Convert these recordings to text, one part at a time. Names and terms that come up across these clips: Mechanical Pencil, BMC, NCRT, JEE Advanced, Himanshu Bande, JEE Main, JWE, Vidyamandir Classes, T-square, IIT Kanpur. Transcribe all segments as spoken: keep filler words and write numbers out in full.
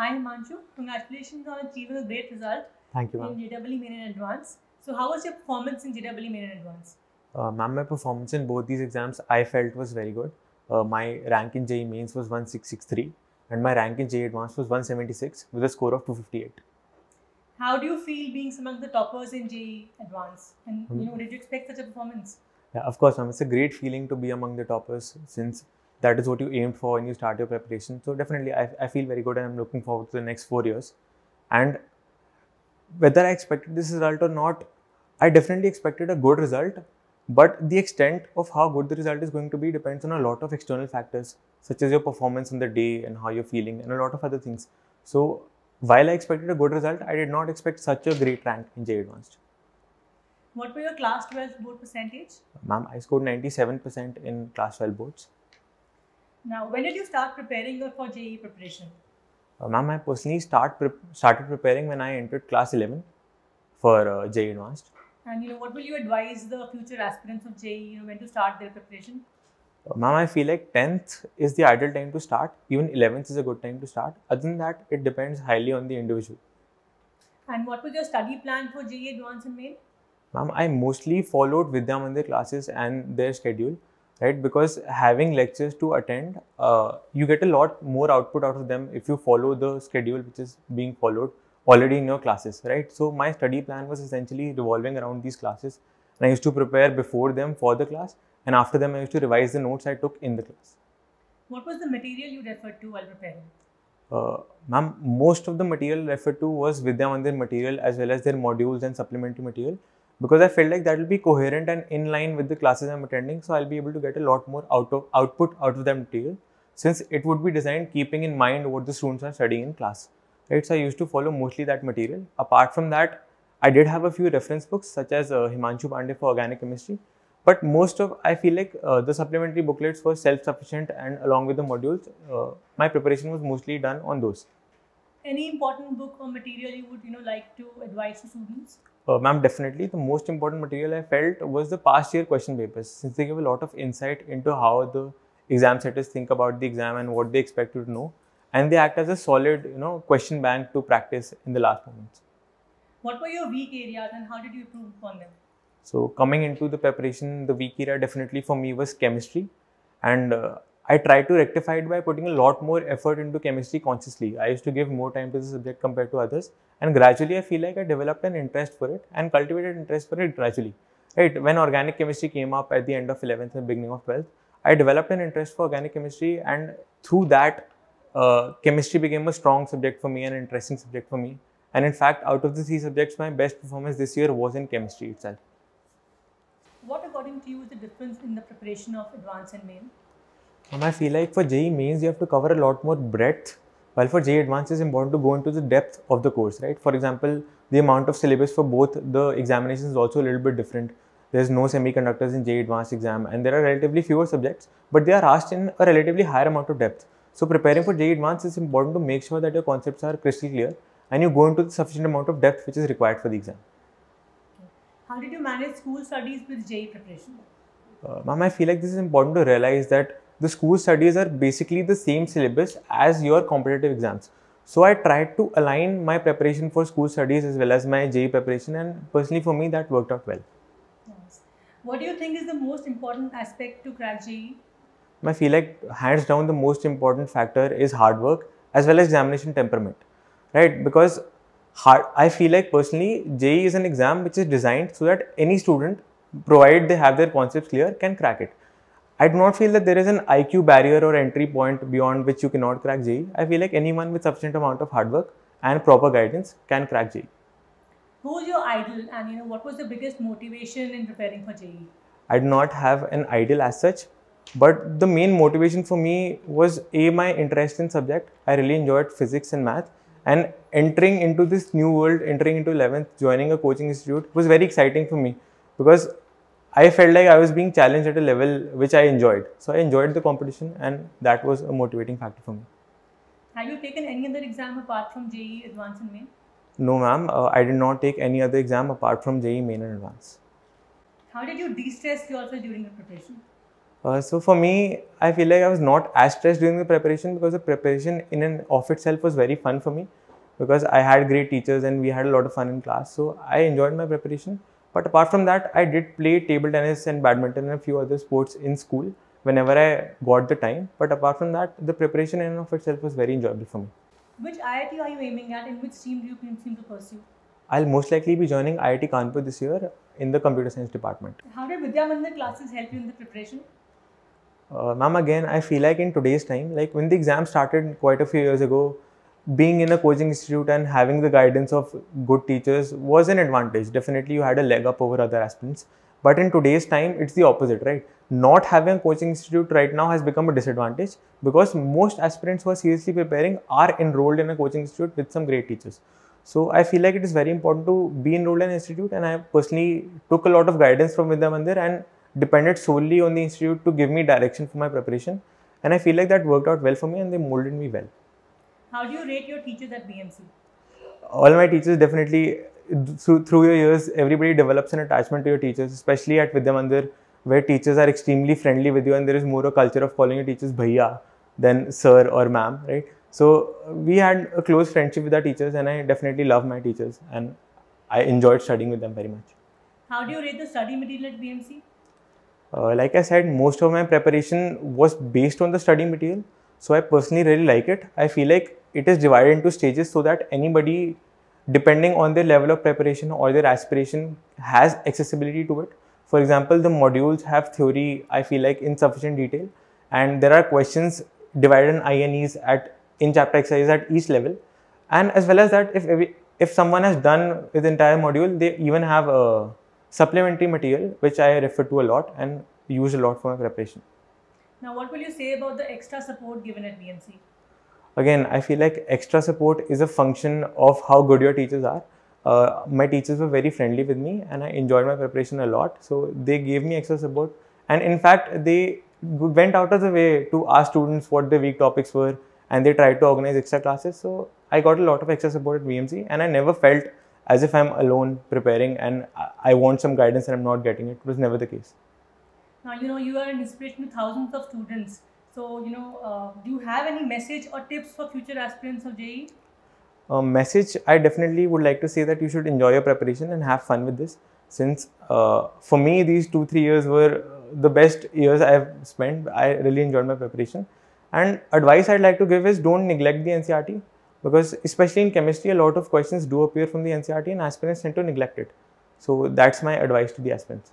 Hi Himanshu, congratulations on achieving a great result Thank you, in J W E Main and Advanced. So how was your performance in J W E Main and Advanced? Uh, Ma'am, my performance in both these exams I felt was very good. Uh, my rank in J E E Mains was one six six three and my rank in J E E Advanced was one seventy-six with a score of two fifty-eight. How do you feel being among the toppers in J E E Advanced? And mm-hmm. you know, did you expect such a performance? Yeah, of course, ma'am. It's a great feeling to be among the toppers since that is what you aimed for when you start your preparation. So definitely, I, I feel very good and I'm looking forward to the next four years. And whether I expected this result or not, I definitely expected a good result. But the extent of how good the result is going to be depends on a lot of external factors, such as your performance on the day and how you're feeling and a lot of other things. So while I expected a good result, I did not expect such a great rank in J E E Advanced. What were your class twelve board percentage? Ma'am, I scored ninety-seven percent in class twelve boards. Now, when did you start preparing for J E E preparation? Uh, Ma'am, I personally start pre started preparing when I entered class eleven for uh, J E E Advanced. And you know, what will you advise the future aspirants of J E E, you know, when to start their preparation? Uh, Ma'am, I feel like tenth is the ideal time to start. Even eleventh is a good time to start. Other than that, it depends highly on the individual. And what was your study plan for J E E Advanced and Main? Ma'am, I mostly followed Vidyamandir Classes and their schedule. Right, because having lectures to attend, uh, you get a lot more output out of them if you follow the schedule which is being followed already in your classes, right? So my study plan was essentially revolving around these classes, and I used to prepare before them for the class, and after them I used to revise the notes I took in the class. What was the material you referred to while preparing? Uh, Ma'am, most of the material referred to was Vidyamandir material as well as their modules and supplementary material. Because I felt like that will be coherent and in line with the classes I'm attending, so I'll be able to get a lot more out of output out of that material, since it would be designed keeping in mind what the students are studying in class. Right, so I used to follow mostly that material. Apart from that, I did have a few reference books such as uh, Himanshu Bande for Organic Chemistry, but most of I feel like uh, the supplementary booklets were self-sufficient, and along with the modules, uh, my preparation was mostly done on those. Any important book or material you would you know like to advise to students? Uh, Ma'am, definitely the most important material I felt was the past year question papers, since they give a lot of insight into how the exam setters think about the exam and what they expect you to know, and they act as a solid you know question bank to practice in the last moments. What were your weak areas and how did you improve on them? So coming into the preparation, the weak area definitely for me was chemistry, and uh, I tried to rectify it by putting a lot more effort into chemistry consciously. I used to give more time to the subject compared to others, and gradually I feel like I developed an interest for it and cultivated interest for it gradually. Right? When organic chemistry came up at the end of eleventh and beginning of twelfth, I developed an interest for organic chemistry, and through that uh, chemistry became a strong subject for me, an interesting subject for me. And in fact, out of the three subjects, my best performance this year was in chemistry itself. What according to you is the difference in the preparation of Advanced and Main? And I feel like for J E E Mains, you have to cover a lot more breadth, while for J E E Advanced, it's important to go into the depth of the course, right? For example, the amount of syllabus for both the examinations is also a little bit different. There's no semiconductors in J E E Advanced exam, and there are relatively fewer subjects, but they are asked in a relatively higher amount of depth. So preparing for J E E Advanced, it's important to make sure that your concepts are crystal clear and you go into the sufficient amount of depth which is required for the exam. How did you manage school studies with J E E preparation? Uh, Ma'am, I feel like this is important to realize that the school studies are basically the same syllabus as your competitive exams. So I tried to align my preparation for school studies as well as my J E E preparation, and personally for me that worked out well. Nice. What do you think is the most important aspect to crack J E E? I feel like hands down the most important factor is hard work as well as examination temperament. Right? Because hard, I feel like personally J E E is an exam which is designed so that any student, provided they have their concepts clear, can crack it. I do not feel that there is an I Q barrier or entry point beyond which you cannot crack J E E. I feel like anyone with sufficient amount of hard work and proper guidance can crack J E E. Who was your idol, and you know what was the biggest motivation in preparing for J E E? I do not have an idol as such, but the main motivation for me was A, my interest in subject. I really enjoyed physics and math, and entering into this new world, entering into eleventh, joining a coaching institute was very exciting for me, because I felt like I was being challenged at a level which I enjoyed. So I enjoyed the competition, and that was a motivating factor for me. Have you taken any other exam apart from J E E Advanced and Main? No ma'am, uh, I did not take any other exam apart from J E E Main and Advanced. How did you de-stress yourself during the preparation? Uh, so for me, I feel like I was not as stressed during the preparation, because the preparation in and of itself was very fun for me, because I had great teachers and we had a lot of fun in class. So I enjoyed my preparation. But apart from that, I did play table tennis and badminton and a few other sports in school whenever I got the time. But apart from that, the preparation in and of itself was very enjoyable for me. Which I I T are you aiming at, and which stream do you seem to pursue? I'll most likely be joining I I T Kanpur this year in the computer science department. How did Vidyamandir classes help you in the preparation? Uh, Ma'am, again, I feel like in today's time, like when the exam started quite a few years ago, being in a coaching institute and having the guidance of good teachers was an advantage. Definitely, you had a leg up over other aspirants. But in today's time, it's the opposite, right? Not having a coaching institute right now has become a disadvantage, because most aspirants who are seriously preparing are enrolled in a coaching institute with some great teachers. So I feel like it is very important to be enrolled in an institute, and I personally took a lot of guidance from Vidyamandir and depended solely on the institute to give me direction for my preparation, and I feel like that worked out well for me and they molded me well. How do you rate your teachers at B M C? All my teachers, definitely through, through your years, everybody develops an attachment to your teachers, especially at Vidyamandir, where teachers are extremely friendly with you and there is more a culture of calling your teachers bhaiya than sir or ma'am, right? So we had a close friendship with our teachers, and I definitely love my teachers and I enjoyed studying with them very much. How do you rate the study material at B M C? Uh, like I said, most of my preparation was based on the study material. So I personally really like it. I feel like it is divided into stages so that anybody, depending on their level of preparation or their aspiration, has accessibility to it. For example, the modules have theory, I feel like, in sufficient detail. And there are questions divided in I N Es at in chapter exercise at each level. And as well as that, if, every, if someone has done with the entire module, they even have a supplementary material, which I refer to a lot and use a lot for my preparation. Now, what will you say about the extra support given at B M C? Again, I feel like extra support is a function of how good your teachers are. Uh, my teachers were very friendly with me and I enjoyed my preparation a lot. So they gave me extra support, and in fact, they went out of the way to ask students what their weak topics were, and they tried to organize extra classes. So I got a lot of extra support at B M C, and I never felt as if I'm alone preparing and I want some guidance and I'm not getting it. It was never the case. Now, you know, you are an inspiration to thousands of students. So, you know, uh, do you have any message or tips for future aspirants of J E E? A message, I definitely would like to say that you should enjoy your preparation and have fun with this. Since uh, for me, these two, three years were the best years I've spent. I really enjoyed my preparation. And advice I'd like to give is don't neglect the N C R T. Because especially in chemistry, a lot of questions do appear from the N C R T and aspirants tend to neglect it. So that's my advice to the aspirants.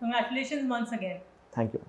Congratulations once again. Thank you.